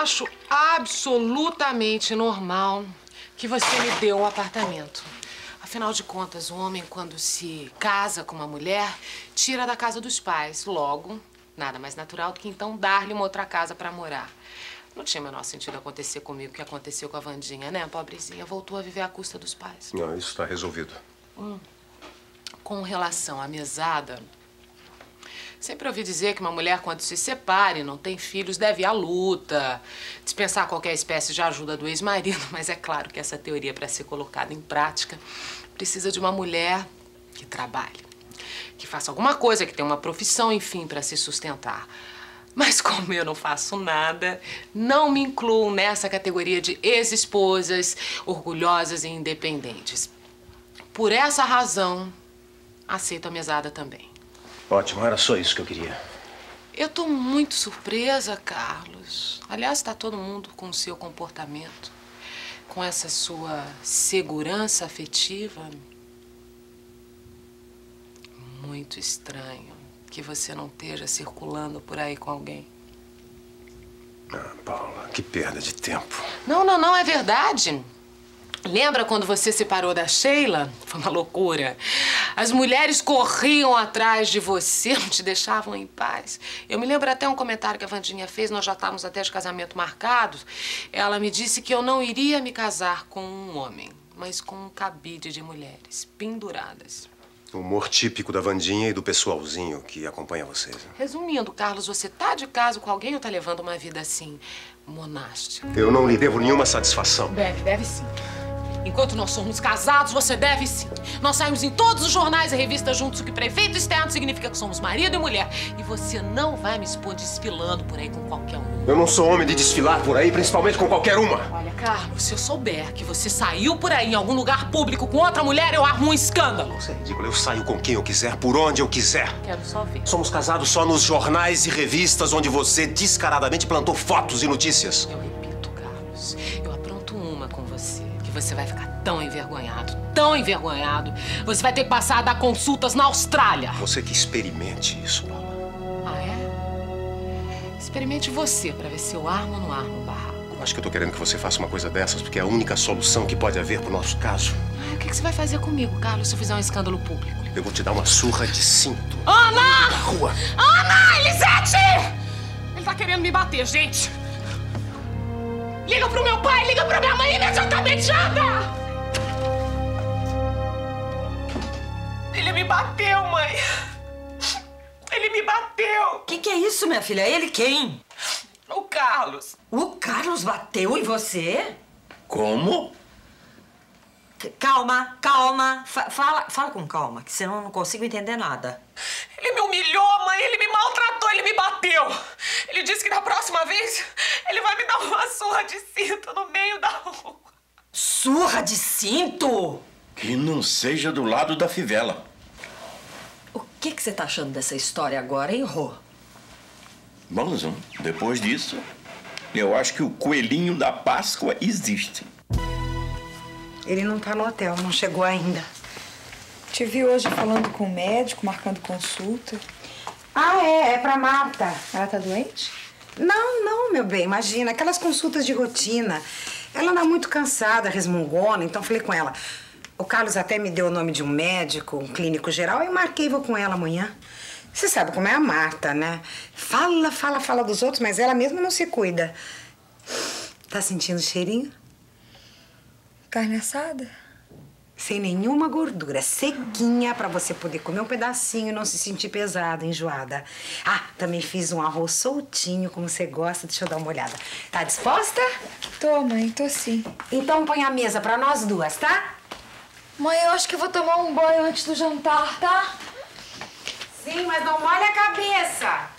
Acho absolutamente normal que você me dê um apartamento. Afinal de contas, o homem, quando se casa com uma mulher, tira da casa dos pais. Logo, nada mais natural do que então dar-lhe uma outra casa pra morar. Não tinha o menor sentido acontecer comigo o que aconteceu com a Wandinha, né? A pobrezinha voltou a viver à custa dos pais. Não, isso tá resolvido. Com relação à mesada, sempre ouvi dizer que uma mulher, quando se separa e não tem filhos, deve ir à luta, dispensar qualquer espécie de ajuda do ex-marido. Mas é claro que essa teoria, para ser colocada em prática, precisa de uma mulher que trabalhe, que faça alguma coisa, que tenha uma profissão, enfim, para se sustentar. Mas como eu não faço nada, não me incluo nessa categoria de ex-esposas orgulhosas e independentes. Por essa razão, aceito a mesada também. Ótimo, era só isso que eu queria. Eu tô muito surpresa, Carlos. Aliás, tá todo mundo com o seu comportamento, com essa sua segurança afetiva. Muito estranho que você não esteja circulando por aí com alguém. Ah, Paula, que perda de tempo. Não, é verdade. Lembra quando você se separou da Sheila? Foi uma loucura. As mulheres corriam atrás de você, não te deixavam em paz. Eu me lembro até um comentário que a Wandinha fez, nós já estávamos até de casamento marcado. Ela me disse que eu não iria me casar com um homem, mas com um cabide de mulheres penduradas. O humor típico da Wandinha e do pessoalzinho que acompanha vocês. Né? Resumindo, Carlos, você tá de caso com alguém ou tá levando uma vida assim, monástica? Eu não lhe devo nenhuma satisfação. Deve sim. Enquanto nós somos casados, você deve sim. Nós saímos em todos os jornais e revistas juntos, o que pra efeito externo significa que somos marido e mulher. E você não vai me expor desfilando por aí com qualquer um. Eu não sou homem de desfilar por aí, principalmente com qualquer uma. Olha, Carlos, se eu souber que você saiu por aí em algum lugar público com outra mulher, eu armo um escândalo. Isso é ridículo. Eu saio com quem eu quiser, por onde eu quiser. Quero só ver. Somos casados só nos jornais e revistas onde você descaradamente plantou fotos e notícias. Eu repito, Carlos, eu apronto uma com você. Você vai ficar tão envergonhado, você vai ter que passar a dar consultas na Austrália. Você que experimente isso, Paula. Ah, é? Experimente você pra ver se eu armo ou não armo um barraco. Eu acho que eu tô querendo que você faça uma coisa dessas, porque é a única solução que pode haver pro nosso caso. Ai, o que você vai fazer comigo, Carlos, se eu fizer um escândalo público? Eu vou te dar uma surra de cinto. Ana! Na rua! Ana! Elisete! Ele tá querendo me bater, gente. Liga pro meu pai, liga pra minha mãe imediatamente, anda! Ele me bateu, mãe. Ele me bateu. Que é isso, minha filha? Ele quem? O Carlos. O Carlos bateu em você? Como? Calma. Fala com calma, que senão eu não consigo entender nada. Ele me humilhou, mãe. Ele me maltratou, ele me bateu. Ele disse que na próxima vez ele vai me dar uma surra de cinto no meio da rua. Surra de cinto? Que não seja do lado da fivela. O que você tá achando dessa história agora, hein, Rô? Bom, depois disso, eu acho que o coelhinho da Páscoa existe. Ele não tá no hotel, não chegou ainda. Te vi hoje falando com o médico, marcando consulta. Ah, é pra Marta. Ela tá doente? Não, meu bem, imagina, aquelas consultas de rotina. Ela anda muito cansada, resmungona, então falei com ela. O Carlos até me deu o nome de um médico, um clínico geral, e marquei, vou com ela amanhã. Você sabe como é a Marta, né? Fala dos outros, mas ela mesma não se cuida. Tá sentindo o cheirinho? Carne assada? Sem nenhuma gordura, sequinha, pra você poder comer um pedacinho e não se sentir pesada, enjoada. Ah, também fiz um arroz soltinho, como você gosta. Deixa eu dar uma olhada. Tá disposta? Tô, mãe, tô sim. Então põe a mesa pra nós duas, tá? Mãe, eu acho que vou tomar um banho antes do jantar, tá? Sim, mas não molha a cabeça.